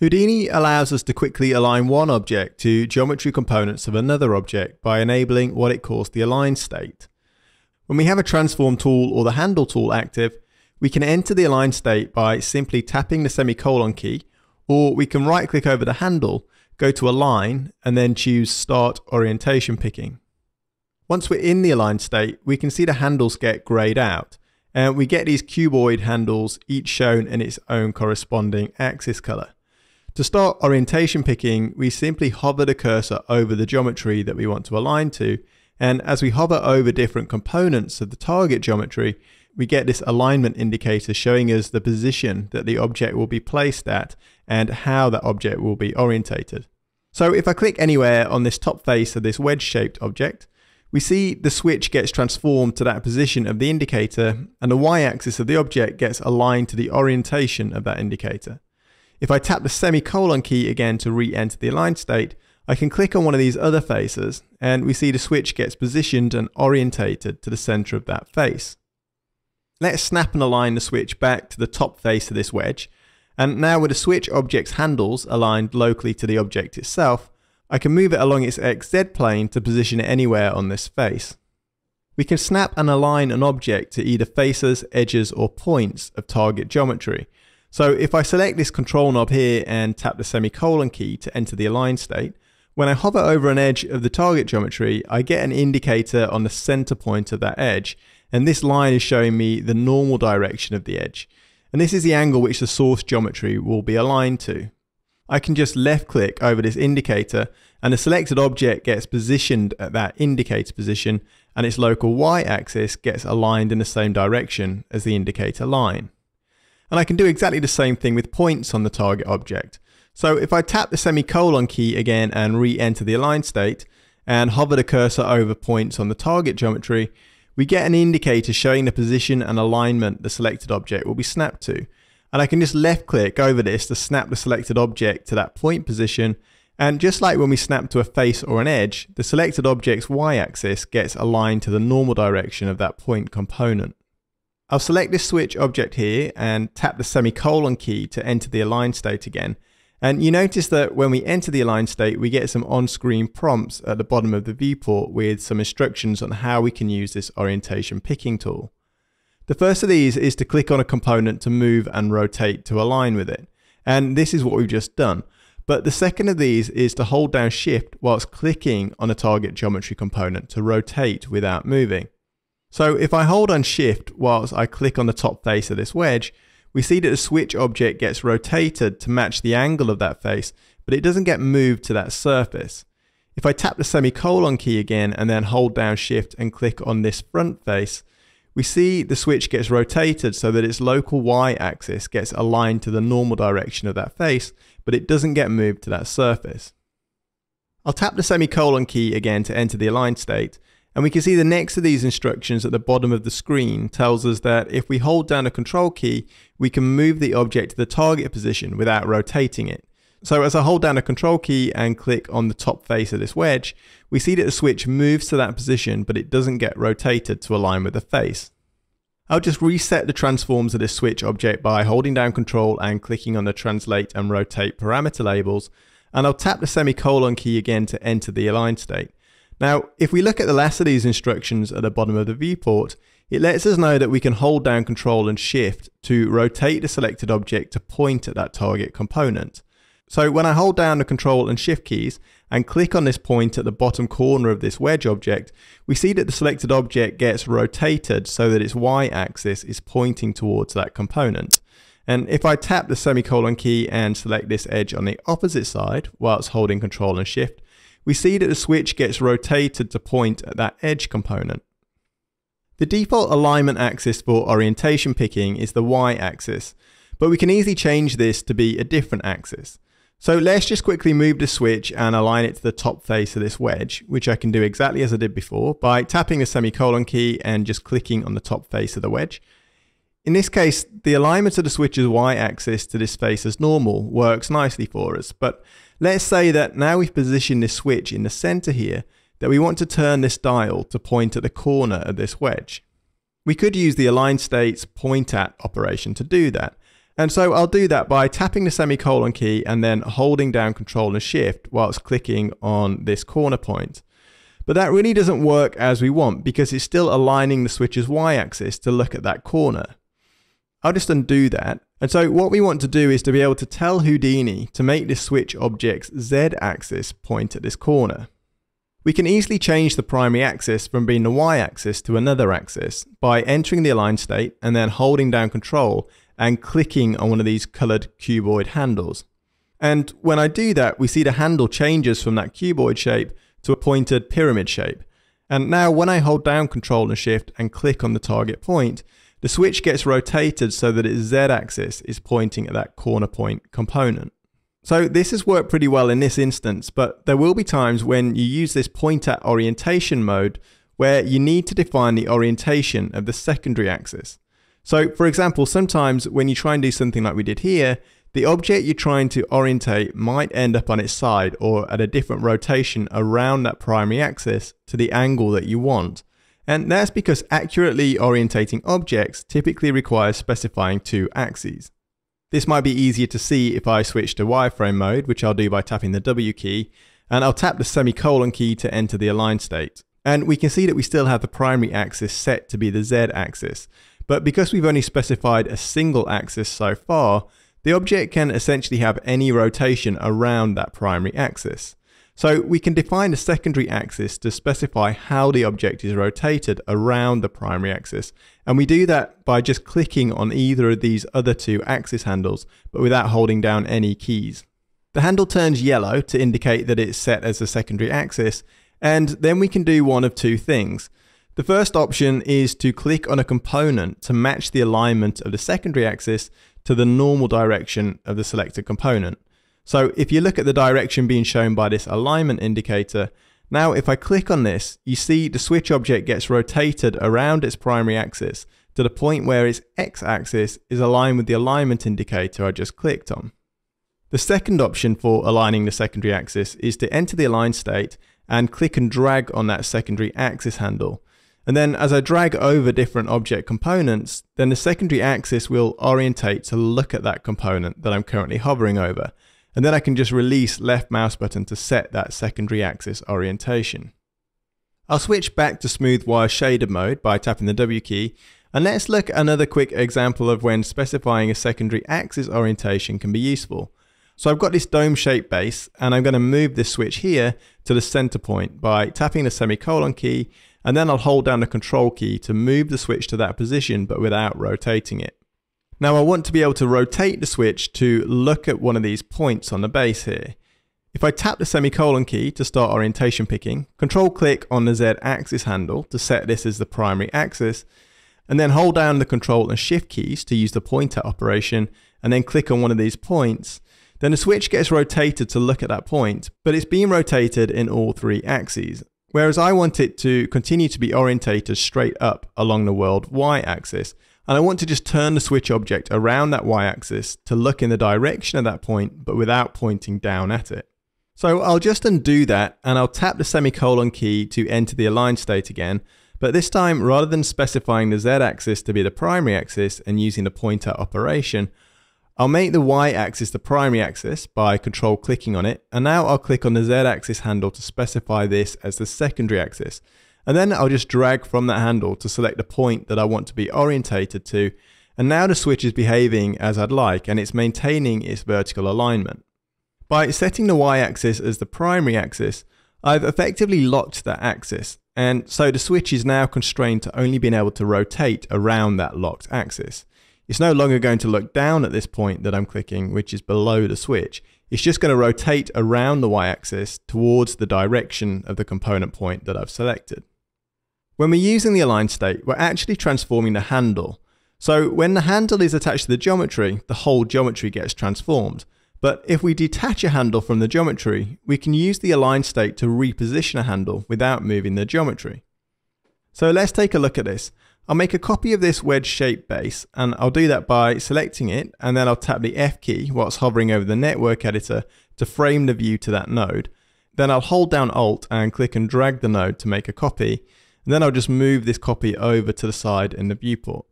Houdini allows us to quickly align one object to geometry components of another object by enabling what it calls the align state. When we have a transform tool or the handle tool active, we can enter the align state by simply tapping the semicolon key, or we can right click over the handle, go to align, and then choose start orientation picking. Once we're in the align state, we can see the handles get grayed out, and we get these cuboid handles, each shown in its own corresponding axis color. To start orientation picking, we simply hover the cursor over the geometry that we want to align to, and as we hover over different components of the target geometry, we get this alignment indicator showing us the position that the object will be placed at and how that object will be orientated. So if I click anywhere on this top face of this wedge-shaped object, we see the switch gets transformed to that position of the indicator, and the y-axis of the object gets aligned to the orientation of that indicator. If I tap the semicolon key again to re-enter the align state, I can click on one of these other faces and we see the switch gets positioned and orientated to the center of that face. Let's snap and align the switch back to the top face of this wedge, and now with the switch object's handles aligned locally to the object itself, I can move it along its XZ plane to position it anywhere on this face. We can snap and align an object to either faces, edges or points of target geometry. So if I select this control knob here and tap the semicolon key to enter the align state, when I hover over an edge of the target geometry, I get an indicator on the center point of that edge, and this line is showing me the normal direction of the edge. And this is the angle which the source geometry will be aligned to. I can just left click over this indicator and the selected object gets positioned at that indicator position, and its local y-axis gets aligned in the same direction as the indicator line. And I can do exactly the same thing with points on the target object. So if I tap the semicolon key again and re-enter the align state and hover the cursor over points on the target geometry, we get an indicator showing the position and alignment the selected object will be snapped to. And I can just left click over this to snap the selected object to that point position. And just like when we snap to a face or an edge, the selected object's y-axis gets aligned to the normal direction of that point component. I'll select this switch object here and tap the semicolon key to enter the align state again. And you notice that when we enter the align state, we get some on-screen prompts at the bottom of the viewport with some instructions on how we can use this orientation picking tool. The first of these is to click on a component to move and rotate to align with it. And this is what we've just done. But the second of these is to hold down Shift whilst clicking on a target geometry component to rotate without moving. So if I hold on Shift whilst I click on the top face of this wedge, we see that the switch object gets rotated to match the angle of that face, but it doesn't get moved to that surface. If I tap the semicolon key again and then hold down Shift and click on this front face, we see the switch gets rotated so that its local y-axis gets aligned to the normal direction of that face, but it doesn't get moved to that surface. I'll tap the semicolon key again to enter the align state, and we can see the next of these instructions at the bottom of the screen tells us that if we hold down a control key, we can move the object to the target position without rotating it. So as I hold down a control key and click on the top face of this wedge, we see that the switch moves to that position, but it doesn't get rotated to align with the face. I'll just reset the transforms of this switch object by holding down control and clicking on the translate and rotate parameter labels, and I'll tap the semicolon key again to enter the align state. Now, if we look at the last of these instructions at the bottom of the viewport, it lets us know that we can hold down Control and Shift to rotate the selected object to point at that target component. So when I hold down the Control and Shift keys and click on this point at the bottom corner of this wedge object, we see that the selected object gets rotated so that its y-axis is pointing towards that component. And if I tap the semicolon key and select this edge on the opposite side whilst holding Control and Shift, we see that the switch gets rotated to point at that edge component. The default alignment axis for orientation picking is the y-axis, but we can easily change this to be a different axis. So let's just quickly move the switch and align it to the top face of this wedge, which I can do exactly as I did before by tapping the semicolon key and just clicking on the top face of the wedge. In this case, the alignment of the switch's y-axis to this face as normal works nicely for us, but let's say that now we've positioned this switch in the center here, that we want to turn this dial to point at the corner of this wedge. We could use the align state's point at operation to do that, And so I'll do that by tapping the semicolon key and then holding down Control and Shift whilst clicking on this corner point. But that really doesn't work as we want because it's still aligning the switch's y-axis to look at that corner. I'll just undo that. And so what we want to do is to be able to tell Houdini to make this switch object's z-axis point at this corner. We can easily change the primary axis from being the y-axis to another axis by entering the align state and then holding down Control and clicking on one of these colored cuboid handles. And when I do that, we see the handle changes from that cuboid shape to a pointed pyramid shape. And now when I hold down Control and Shift and click on the target point, the switch gets rotated so that its z-axis is pointing at that corner point component. So this has worked pretty well in this instance, but there will be times when you use this point at orientation mode where you need to define the orientation of the secondary axis. So for example, sometimes when you try and do something like we did here, the object you're trying to orientate might end up on its side or at a different rotation around that primary axis to the angle that you want. And that's because accurately orientating objects typically requires specifying two axes. This might be easier to see if I switch to wireframe mode, which I'll do by tapping the W key, and I'll tap the semicolon key to enter the align state. And we can see that we still have the primary axis set to be the Z axis, but because we've only specified a single axis so far, the object can essentially have any rotation around that primary axis. So we can define a secondary axis to specify how the object is rotated around the primary axis. And we do that by just clicking on either of these other two axis handles, but without holding down any keys. The handle turns yellow to indicate that it's set as a secondary axis. And then we can do one of two things. The first option is to click on a component to match the alignment of the secondary axis to the normal direction of the selected component. So if you look at the direction being shown by this alignment indicator, now if I click on this, you see the switch object gets rotated around its primary axis to the point where its x-axis is aligned with the alignment indicator I just clicked on. The second option for aligning the secondary axis is to enter the align state and click and drag on that secondary axis handle. And then as I drag over different object components, then the secondary axis will orientate to look at that component that I'm currently hovering over. And then I can just release left mouse button to set that secondary axis orientation. I'll switch back to smooth wire shader mode by tapping the W key, and let's look at another quick example of when specifying a secondary axis orientation can be useful. So I've got this dome shape base, and I'm going to move this switch here to the center point by tapping the semicolon key, and then I'll hold down the Control key to move the switch to that position but without rotating it. Now I want to be able to rotate the switch to look at one of these points on the base here. If I tap the semicolon key to start orientation picking, Control click on the Z axis handle to set this as the primary axis, and then hold down the Control and Shift keys to use the pointer operation, and then click on one of these points, then the switch gets rotated to look at that point, but it's being rotated in all three axes. Whereas I want it to continue to be orientated straight up along the world y-axis, and I want to just turn the switch object around that y-axis to look in the direction of that point, but without pointing down at it. So I'll just undo that, and I'll tap the semicolon key to enter the align state again, but this time, rather than specifying the z-axis to be the primary axis and using the pointer operation, I'll make the y-axis the primary axis by Control clicking on it, and now I'll click on the z-axis handle to specify this as the secondary axis. And then I'll just drag from that handle to select the point that I want to be orientated to. And now the switch is behaving as I'd like, and it's maintaining its vertical alignment. By setting the y-axis as the primary axis, I've effectively locked that axis. And so the switch is now constrained to only being able to rotate around that locked axis. It's no longer going to look down at this point that I'm clicking, which is below the switch. It's just going to rotate around the y-axis towards the direction of the component point that I've selected. When we're using the align state, we're actually transforming the handle. So when the handle is attached to the whole geometry gets transformed. But if we detach a handle from the geometry, we can use the align state to reposition a handle without moving the geometry. So let's take a look at this. I'll make a copy of this wedge shape base, and I'll do that by selecting it, and then I'll tap the F key whilst hovering over the network editor to frame the view to that node. Then I'll hold down Alt and click and drag the node to make a copy. And then I'll just move this copy over to the side in the viewport.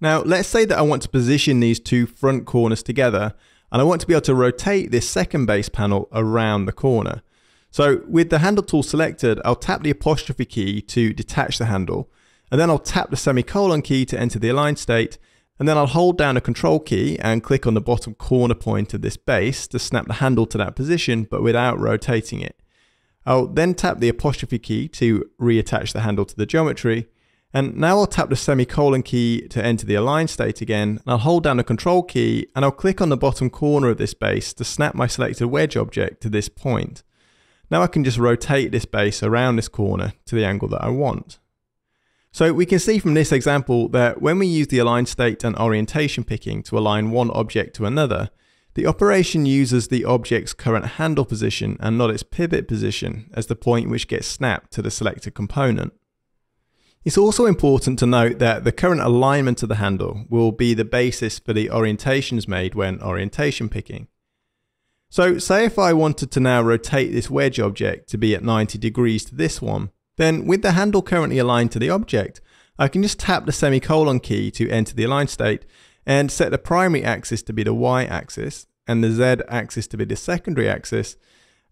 Now, let's say that I want to position these two front corners together, and I want to be able to rotate this second base panel around the corner. So with the handle tool selected, I'll tap the apostrophe key to detach the handle, and then I'll tap the semicolon key to enter the align state, and then I'll hold down a control key and click on the bottom corner point of this base to snap the handle to that position, but without rotating it. I'll then tap the apostrophe key to reattach the handle to the geometry, and now I'll tap the semicolon key to enter the align state again, and I'll hold down the control key and I'll click on the bottom corner of this base to snap my selected wedge object to this point. Now I can just rotate this base around this corner to the angle that I want. So we can see from this example that when we use the align state and orientation picking to align one object to another, the operation uses the object's current handle position and not its pivot position as the point which gets snapped to the selected component. It's also important to note that the current alignment of the handle will be the basis for the orientations made when orientation picking. So say if I wanted to now rotate this wedge object to be at 90 degrees to this one, then with the handle currently aligned to the object, I can just tap the semicolon key to enter the align state and set the primary axis to be the Y axis and the Z axis to be the secondary axis,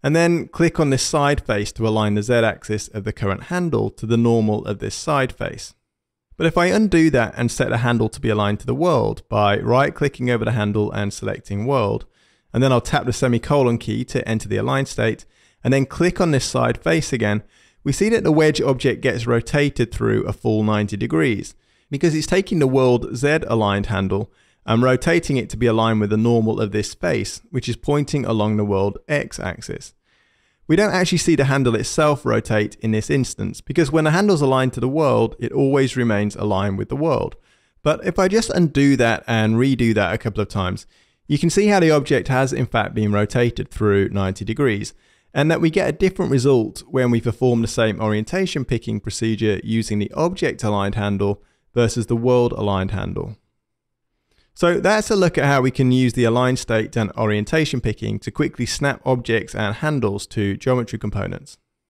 and then click on this side face to align the Z axis of the current handle to the normal of this side face. But if I undo that and set the handle to be aligned to the world by right clicking over the handle and selecting world, and then I'll tap the semicolon key to enter the align state, and then click on this side face again, we see that the wedge object gets rotated through a full 90 degrees because it's taking the world Z aligned handle and rotating it to be aligned with the normal of this face, which is pointing along the world X axis. We don't actually see the handle itself rotate in this instance because when the handle's aligned to the world, it always remains aligned with the world. But if I just undo that and redo that a couple of times, you can see how the object has in fact been rotated through 90 degrees. And that we get a different result when we perform the same orientation picking procedure using the object aligned handle versus the world aligned handle. So that's a look at how we can use the align state and orientation picking to quickly snap objects and handles to geometry components.